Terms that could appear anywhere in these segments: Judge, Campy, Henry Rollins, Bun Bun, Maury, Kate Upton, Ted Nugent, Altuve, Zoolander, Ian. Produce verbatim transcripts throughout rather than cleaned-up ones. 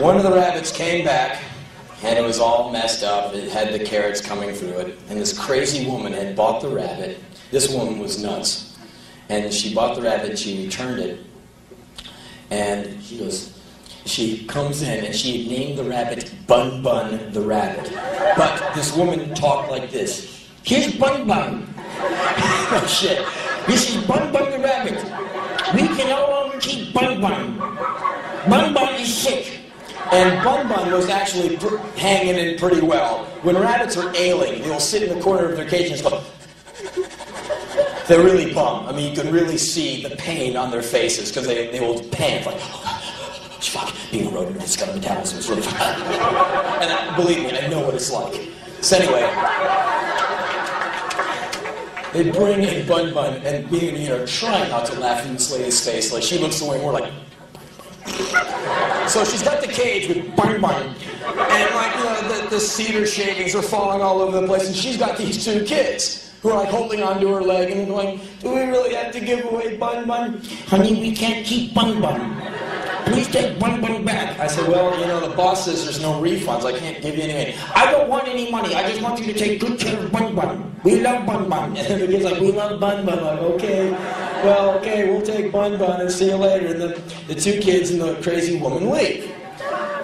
One of the rabbits came back, and it was all messed up. It had the carrots coming through it. And this crazy woman had bought the rabbit. This woman was nuts. And she bought the rabbit, and she returned it. And she goes, she comes in, and she had named the rabbit Bun Bun the rabbit. But this woman talked like this. Here's Bun Bun. Oh, shit. This is Bun Bun the rabbit. We can no longer keep Bun Bun. Bun Bun is sick. And Bun Bun was actually hanging in pretty well. When rabbits are ailing, they'll sit in the corner of their cage and go. They're really bummed. I mean, you can really see the pain on their faces because they, they will pant like, oh, fuck, being a rodent, it's got a metabolism, it's really fun. And I, believe me, I know what it's like. So anyway, they bring in Bun Bun, and me and Ian are trying not to laugh in this lady's face. Like, she looks away, and we're like, so she's got the cage with Bun Bun, and like, you know, the, the cedar shavings are falling all over the place, and she's got these two kids who are like holding onto her leg and going, do we really have to give away Bun Bun? Honey, we can't keep Bun Bun. Please take Bun Bun back. I said, well, you know, the boss says there's no refunds. I can't give you any money. I don't want any money. I just want you to take good care of Bun Bun. We love Bun Bun. And the kid's like, we love Bun Bun. I'm like, okay, well, okay, we'll take Bun Bun and see you later. And the, the two kids and the crazy woman leave.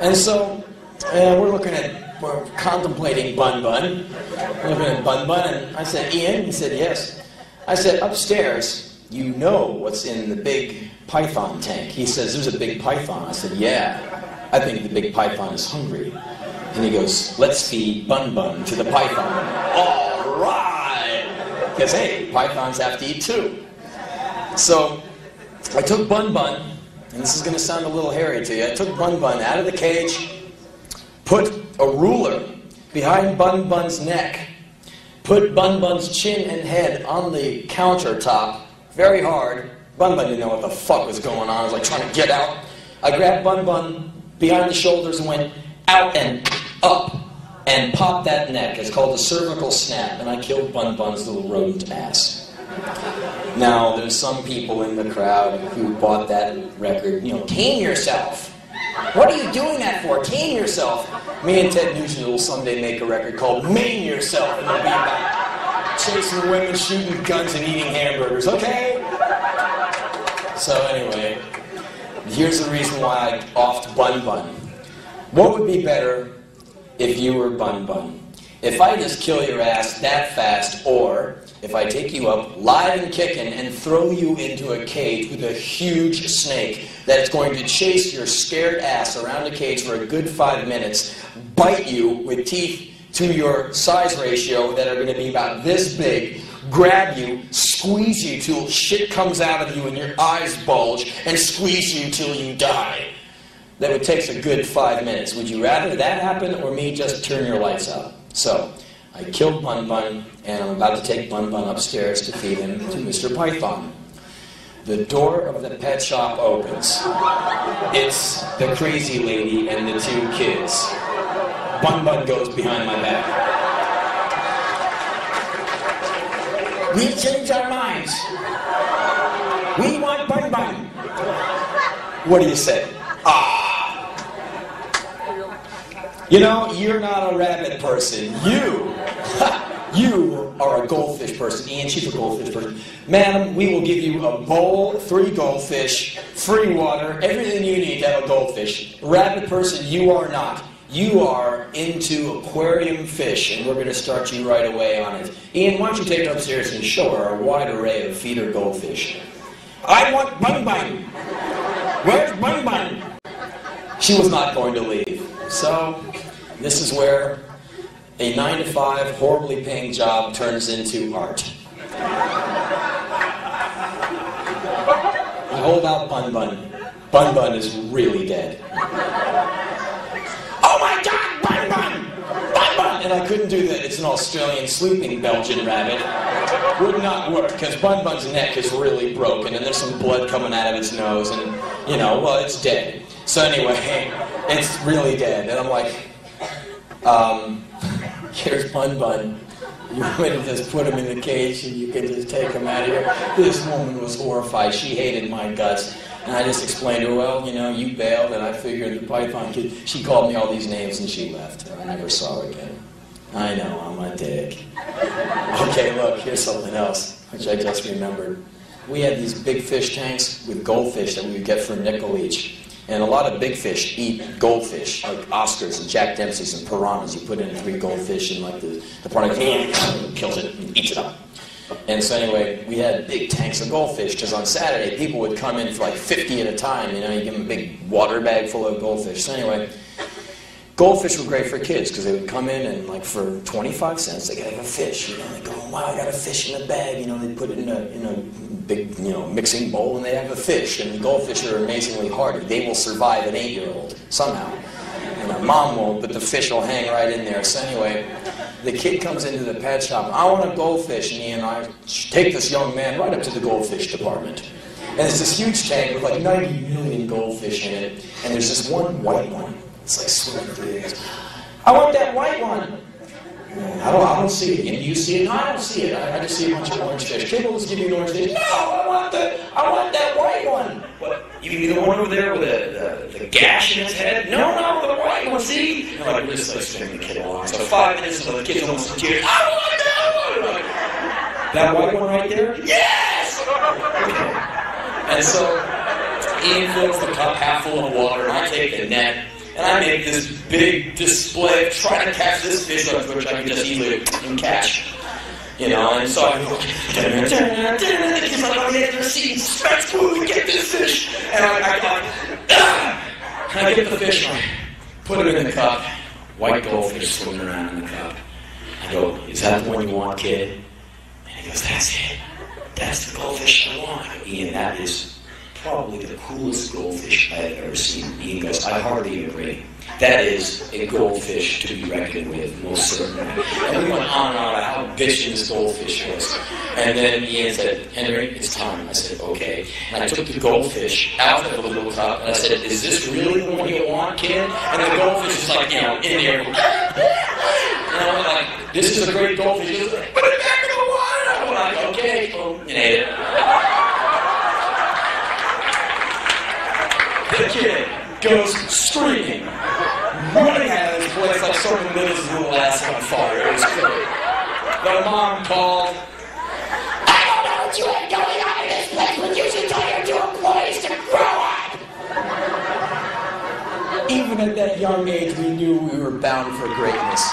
And so uh, we're looking at, we're contemplating Bun Bun. We're looking at Bun Bun. And I said, Ian? He said, yes. I said, upstairs, you know what's in the big python tank. He says, there's a big python. I said, yeah, I think the big python is hungry. And he goes, let's feed Bun Bun to the python. All right! Because, hey, pythons have to eat too. So I took Bun Bun, and this is going to sound a little hairy to you, I took Bun Bun out of the cage, put a ruler behind Bun Bun's neck, put Bun Bun's chin and head on the countertop, very hard. Bun Bun didn't know what the fuck was going on. I was like trying to get out. I grabbed Bun Bun behind the shoulders and went out and up and popped that neck. It's called a cervical snap, and I killed Bun Bun's little rodent ass. Now, there's some people in the crowd who bought that record. You know, tame yourself. What are you doing that for? Tame yourself. Me and Ted Nugent will someday make a record called Maim Yourself, and it'll be about chasing women, shooting guns, and eating hamburgers, okay? So anyway, here's the reason why I offed Bun Bun. What would be better if you were Bun Bun? If I just kill your ass that fast, or if I take you up live and kicking and throw you into a cage with a huge snake that's going to chase your scared ass around the cage for a good five minutes, bite you with teeth to your size ratio that are going to be about this big, grab you, squeeze you till shit comes out of you and your eyes bulge, and squeeze you till you die. That would take a good five minutes. Would you rather that happen or me just turn your lights out? So, I killed Bun Bun, and I'm about to take Bun Bun upstairs to feed him to Mister Python. The door of the pet shop opens. It's the crazy lady and the two kids. Bun Bun goes behind my back. We change our minds. We want Bun Bun. What do you say? Ah! You know, you're not a rabbit person. You, you are a goldfish person. Ian, she's a goldfish person. Madam, we will give you a bowl, three goldfish, free water, everything you need to have a goldfish. Rabbit person, you are not. You are into aquarium fish, and we're going to start you right away on it. Ian, why don't you take it upstairs and show her our wide array of feeder goldfish? I want Bun Bun! Where's Bun Bun? She was not going to leave. So, this is where a nine to five horribly paying job turns into art. I hold out Bun Bun. Bun Bun is really dead. And I couldn't do that. It's an Australian sleeping Belgian rabbit. Would not work, because Bun Bun's neck is really broken, and there's some blood coming out of its nose, and, you know, well, it's dead. So anyway, it's really dead. And I'm like, um, here's Bun Bun. You could have just put him in the cage, and you could just take him out of here. This woman was horrified. She hated my guts. And I just explained to her, well, you know, you bailed, and I figured the Python kid. She called me all these names, and she left. I never saw her again. I know, I'm a dick. Okay, look, here's something else, which I just remembered. We had these big fish tanks with goldfish that we would get for a nickel each. And a lot of big fish eat goldfish, like Oscars and Jack Dempsey's and piranhas. You put in three goldfish and like the, the piranha kills it and eats it up. And so anyway, we had big tanks of goldfish, because on Saturday people would come in for like fifty at a time. You know, you give them a big water bag full of goldfish. So anyway, goldfish were great for kids, because they would come in and like for twenty-five cents, they got a fish. You know, they go, wow, I got a fish in a bag. You know, they put it in a, in a big, you know, mixing bowl, and they have a fish, and the goldfish are amazingly hardy. They will survive an eight-year-old somehow. And my mom won't, but the fish will hang right in there. So anyway, the kid comes into the pet shop, I want a goldfish, and Ian and I take this young man right up to the goldfish department. And there's this huge tank with like ninety million goldfish in it, and there's this one white one. It's like swimming through it. I want that white one! I don't, I don't see it. You see it? No, I don't see it. I, I just see a bunch of orange fish. Kid, let's give you an orange fish. No, I want the, I want that white one. What? You mean the one over there with the, the, the gash in its head? No, no, the white one. See? And like we're just like stringing the kid along. So five minutes until the kid's almost tears. I want that one. Like, that white one right there? Yes. Okay. And so Ian fills the cup half full of water, and I take the net. And I make this big display trying to catch this fish, which I can just eat it and catch. You know, and so I go, and he's like, oh yeah, there's seeds, smack, boom, get this fish. And I thought, ah! And I get the fish, and I put it in the cup. White goldfish swimming around in the cup. I go, is that the one you want, kid? And he goes, that's it. That's the goldfish I want. I go, Ian, that is probably the coolest goldfish I have ever seen. Ian goes, I hardly agree. That is a goldfish to be reckoned with, most certainly. And we went on and on about how bitchin' this goldfish was. And then Ian said, Henry, it's time. I said, okay. And I took the goldfish out of the little cup, and I said, is this really the one you want, kid? And the goldfish was like, you know, in there. And I'm like, this is a great goldfish. He was like, put it back in the water! I'm like, okay. Boom. And ate it. The kid goes screaming, running out of his place like someone lit his little ass on fire. It was great. The mom called. I don't know what you had going on in this place when you should tell your two employees to grow up! Even at that young age, we knew we were bound for greatness.